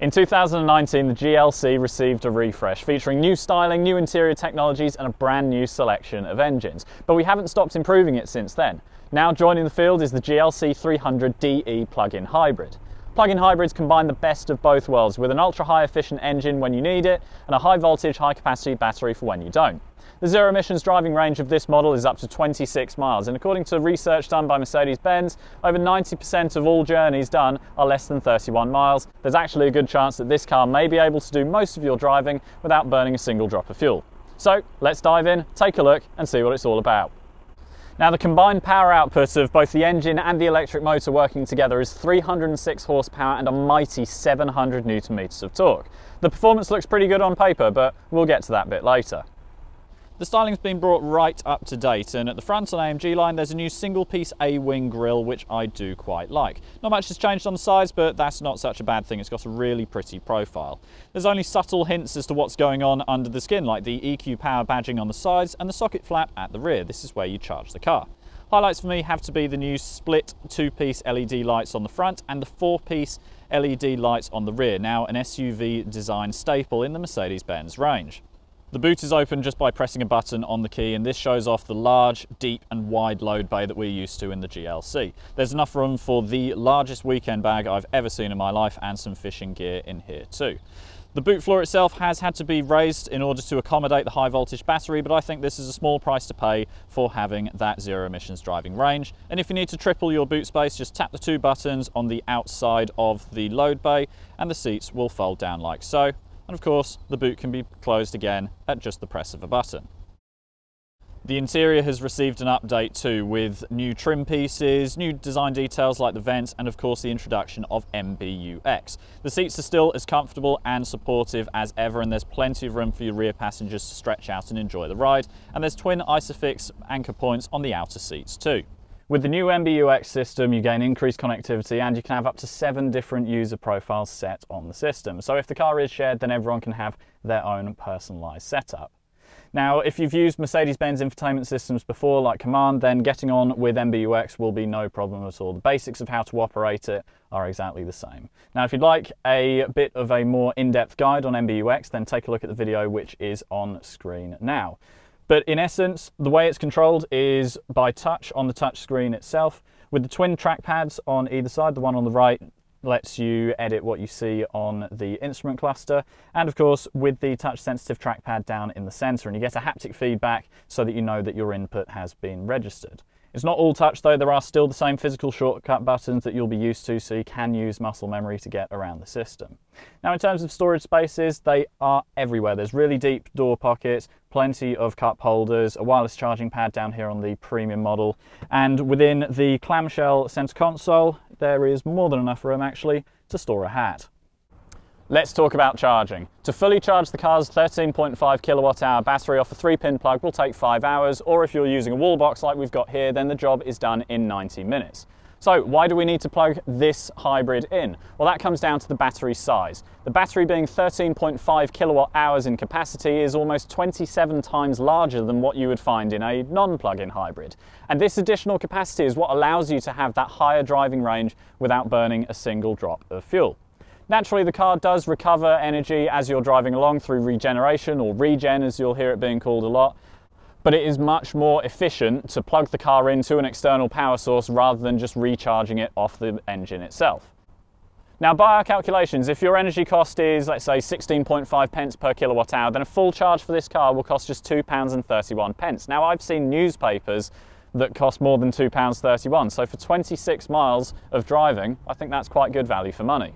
In 2019, the GLC received a refresh, featuring new styling, new interior technologies, and a brand new selection of engines. But we haven't stopped improving it since then. Now joining the field is the GLC 300DE plug-in hybrid. Plug-in hybrids combine the best of both worlds, with an ultra-high efficient engine when you need it, and a high-voltage, high-capacity battery for when you don't. The zero-emissions driving range of this model is up to 26 miles, and according to research done by Mercedes-Benz, over 90% of all journeys done are less than 31 miles. There's actually a good chance that this car may be able to do most of your driving without burning a single drop of fuel. So let's dive in, take a look, and see what it's all about. Now, the combined power output of both the engine and the electric motor working together is 306 horsepower and a mighty 700 newton meters of torque. The performance looks pretty good on paper, but we'll get to that bit later. The styling's been brought right up to date, and at the front on AMG line there's a new single-piece A-wing grille, which I do quite like. Not much has changed on the sides, but that's not such a bad thing. It's got a really pretty profile. There's only subtle hints as to what's going on under the skin, like the EQ Power badging on the sides and the socket flap at the rear. This is where you charge the car. Highlights for me have to be the new split two-piece LED lights on the front and the four-piece LED lights on the rear, now an SUV design staple in the Mercedes-Benz range. The boot is open just by pressing a button on the key, and this shows off the large, deep and wide load bay that we're used to in the GLC. There's enough room for the largest weekend bag I've ever seen in my life, and some fishing gear in here too. The boot floor itself has had to be raised in order to accommodate the high voltage battery, but I think this is a small price to pay for having that zero emissions driving range. And if you need to triple your boot space, just tap the two buttons on the outside of the load bay and the seats will fold down like so. And of course, the boot can be closed again at just the press of a button. The interior has received an update too, with new trim pieces, new design details like the vents, and of course the introduction of MBUX. The seats are still as comfortable and supportive as ever, and there's plenty of room for your rear passengers to stretch out and enjoy the ride. And there's twin ISOFIX anchor points on the outer seats too. With the new MBUX system, you gain increased connectivity, and you can have up to 7 different user profiles set on the system. So if the car is shared, then everyone can have their own personalized setup. Now, if you've used Mercedes-Benz infotainment systems before, like Command, then getting on with MBUX will be no problem at all. The basics of how to operate it are exactly the same. Now, if you'd like a bit of a more in-depth guide on MBUX, then take a look at the video which is on screen now. But in essence, the way it's controlled is by touch on the touch screen itself, with the twin trackpads on either side. The one on the right lets you edit what you see on the instrument cluster, and of course with the touch sensitive trackpad down in the center, and you get a haptic feedback so that you know that your input has been registered. It's not all touch though. There are still the same physical shortcut buttons that you'll be used to, so you can use muscle memory to get around the system. Now, in terms of storage spaces, they are everywhere. There's really deep door pockets, plenty of cup holders, a wireless charging pad down here on the premium model, and within the clamshell center console, there is more than enough room actually to store a hat. Let's talk about charging. To fully charge the car's 13.5 kilowatt hour battery off a 3-pin plug will take 5 hours, or if you're using a wall box like we've got here, then the job is done in 90 minutes. So why do we need to plug this hybrid in? Well, that comes down to the battery size. The battery, being 13.5 kilowatt hours in capacity, is almost 27 times larger than what you would find in a non-plug-in hybrid. And this additional capacity is what allows you to have that higher driving range without burning a single drop of fuel. Naturally, the car does recover energy as you're driving along through regeneration, or regen as you'll hear it being called a lot. But it is much more efficient to plug the car into an external power source rather than just recharging it off the engine itself. Now, by our calculations, if your energy cost is, let's say, 16.5 pence per kilowatt hour, then a full charge for this car will cost just £2.31. Now, I've seen newspapers that cost more than £2.31, so for 26 miles of driving, I think that's quite good value for money.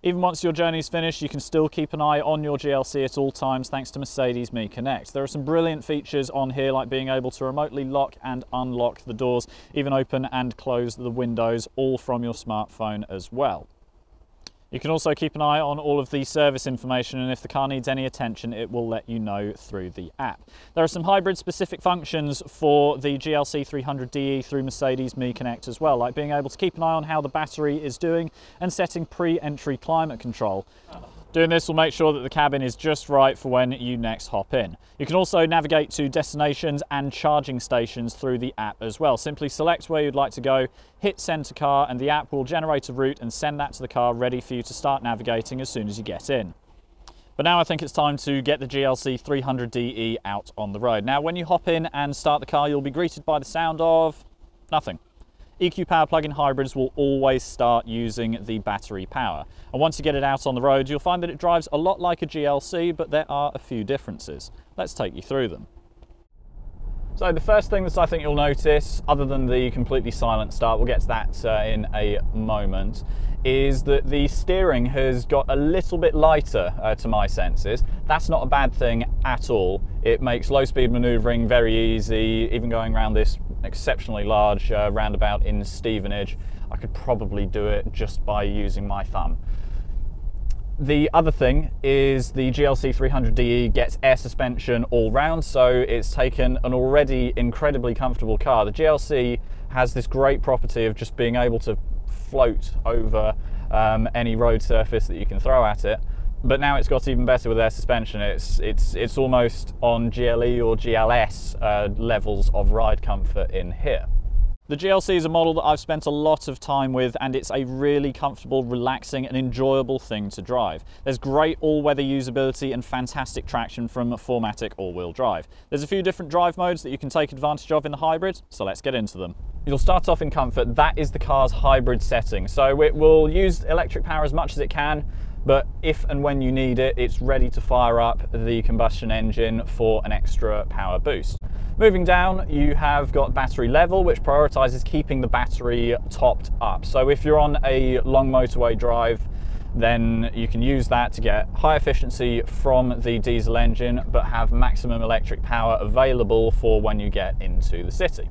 Even once your journey's finished, you can still keep an eye on your GLC at all times thanks to Mercedes me Connect. There are some brilliant features on here, like being able to remotely lock and unlock the doors, even open and close the windows, all from your smartphone as well. You can also keep an eye on all of the service information, and if the car needs any attention, it will let you know through the app. There are some hybrid-specific functions for the GLC 300DE through Mercedes me Connect as well, like being able to keep an eye on how the battery is doing and setting pre-entry climate control. Doing this will make sure that the cabin is just right for when you next hop in. You can also navigate to destinations and charging stations through the app as well. Simply select where you'd like to go, hit send to car, and the app will generate a route and send that to the car ready for you to start navigating as soon as you get in. But now I think it's time to get the GLC 300DE out on the road. Now when you hop in and start the car, you'll be greeted by the sound of nothing. EQ Power plug-in hybrids will always start using the battery power. And once you get it out on the road, you'll find that it drives a lot like a GLC, but there are a few differences. Let's take you through them. So the first thing that I think you'll notice, other than the completely silent start, we'll get to that in a moment, is that the steering has got a little bit lighter to my senses. That's not a bad thing at all. It makes low-speed manoeuvring very easy, even going around this exceptionally large roundabout in Stevenage. I could probably do it just by using my thumb. The other thing is the GLC 300DE gets air suspension all round, so it's taken an already incredibly comfortable car. The GLC has this great property of just being able to float over any road surface that you can throw at it, but now it's got even better with air suspension. It's almost on GLE or GLS levels of ride comfort in here. The GLC is a model that I've spent a lot of time with, and it's a really comfortable, relaxing and enjoyable thing to drive. There's great all-weather usability and fantastic traction from 4MATIC all-wheel drive. There's a few different drive modes that you can take advantage of in the hybrid, so let's get into them. You'll start off in comfort. That is the car's hybrid setting, so it will use electric power as much as it can, but if and when you need it, it's ready to fire up the combustion engine for an extra power boost. Moving down, you have got battery level, which prioritizes keeping the battery topped up. So if you're on a long motorway drive, then you can use that to get high efficiency from the diesel engine, but have maximum electric power available for when you get into the city.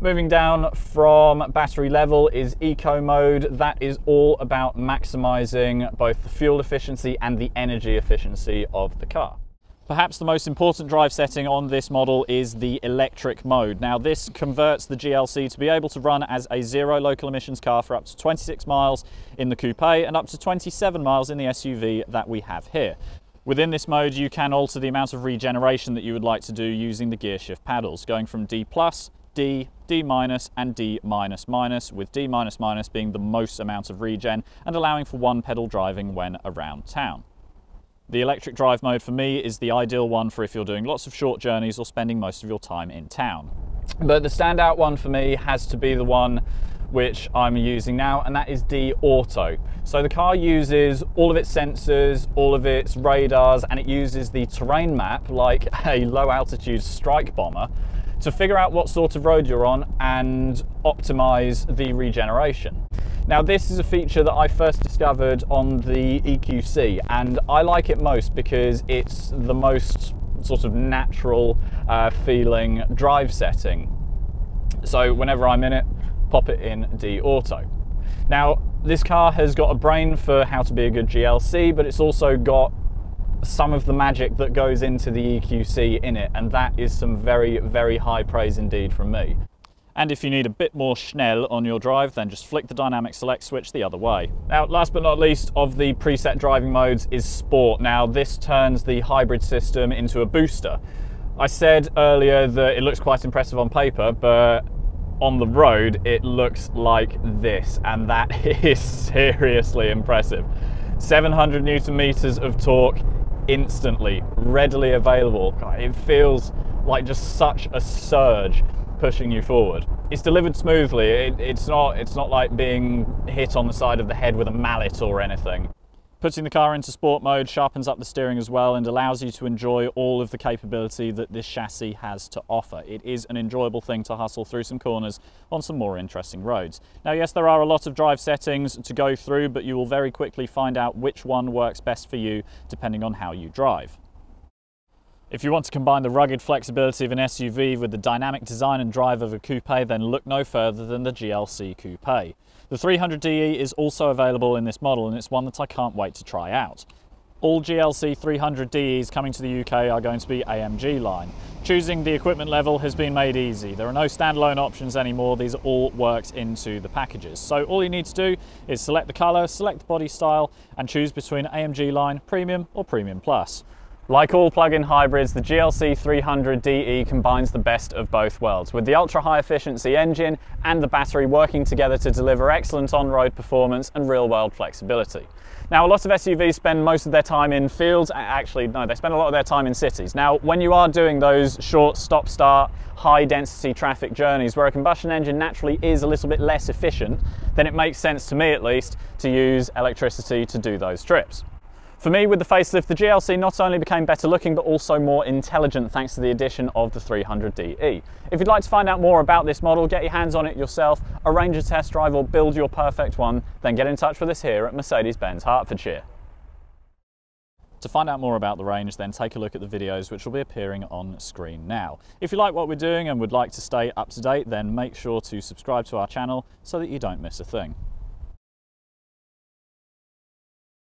Moving down from battery level is eco mode. That is all about maximizing both the fuel efficiency and the energy efficiency of the car. Perhaps the most important drive setting on this model is the electric mode. Now this converts the GLC to be able to run as a zero local emissions car for up to 26 miles in the coupe and up to 27 miles in the SUV that we have here. Within this mode, you can alter the amount of regeneration that you would like to do using the gear shift paddles, going from D+, D, D- and D-, with D+- being the most amount of regen and allowing for one pedal driving when around town. The electric drive mode for me is the ideal one for if you're doing lots of short journeys or spending most of your time in town. But the standout one for me has to be the one which I'm using now, and that is D Auto. So the car uses all of its sensors, all of its radars, and it uses the terrain map like a low altitude strike bomber to figure out what sort of road you're on and optimize the regeneration. Now this is a feature that I first discovered on the EQC, and I like it most because it's the most sort of natural feeling drive setting. So whenever I'm in it, pop it in D Auto. Now this car has got a brain for how to be a good GLC, but it's also got some of the magic that goes into the EQC in it, and that is some very, very high praise indeed from me. And if you need a bit more Schnell on your drive, then just flick the dynamic select switch the other way. Now, last but not least of the preset driving modes is Sport. Now, this turns the hybrid system into a booster. I said earlier that it looks quite impressive on paper, but on the road, it looks like this, and that is seriously impressive. 700 Newton meters of torque instantly, readily available. God, it feels like just such a surge pushing you forward. It's delivered smoothly. It's not like being hit on the side of the head with a mallet or anything. Putting the car into sport mode sharpens up the steering as well and allows you to enjoy all of the capability that this chassis has to offer. It is an enjoyable thing to hustle through some corners on some more interesting roads. Now, yes, there are a lot of drive settings to go through, but you will very quickly find out which one works best for you depending on how you drive. If you want to combine the rugged flexibility of an SUV with the dynamic design and drive of a coupe, then look no further than the GLC Coupe. The 300DE is also available in this model, and it's one that I can't wait to try out. All GLC 300DEs coming to the UK are going to be AMG line. Choosing the equipment level has been made easy. There are no standalone options anymore. These are all worked into the packages. So all you need to do is select the colour, select the body style, and choose between AMG line, premium or premium plus. Like all plug-in hybrids, the GLC 300DE combines the best of both worlds, with the ultra-high efficiency engine and the battery working together to deliver excellent on-road performance and real-world flexibility. Now, a lot of SUVs spend most of their time in fields, actually no, they spend a lot of their time in cities. Now, when you are doing those short stop-start, high-density traffic journeys where a combustion engine naturally is a little bit less efficient, then it makes sense, to me at least, to use electricity to do those trips. For me, with the facelift, the GLC not only became better looking but also more intelligent thanks to the addition of the 300DE. If you'd like to find out more about this model, get your hands on it yourself, arrange a test drive or build your perfect one, then get in touch with us here at Mercedes-Benz Hertfordshire. To find out more about the range, then take a look at the videos which will be appearing on screen now. If you like what we're doing and would like to stay up to date, then make sure to subscribe to our channel so that you don't miss a thing.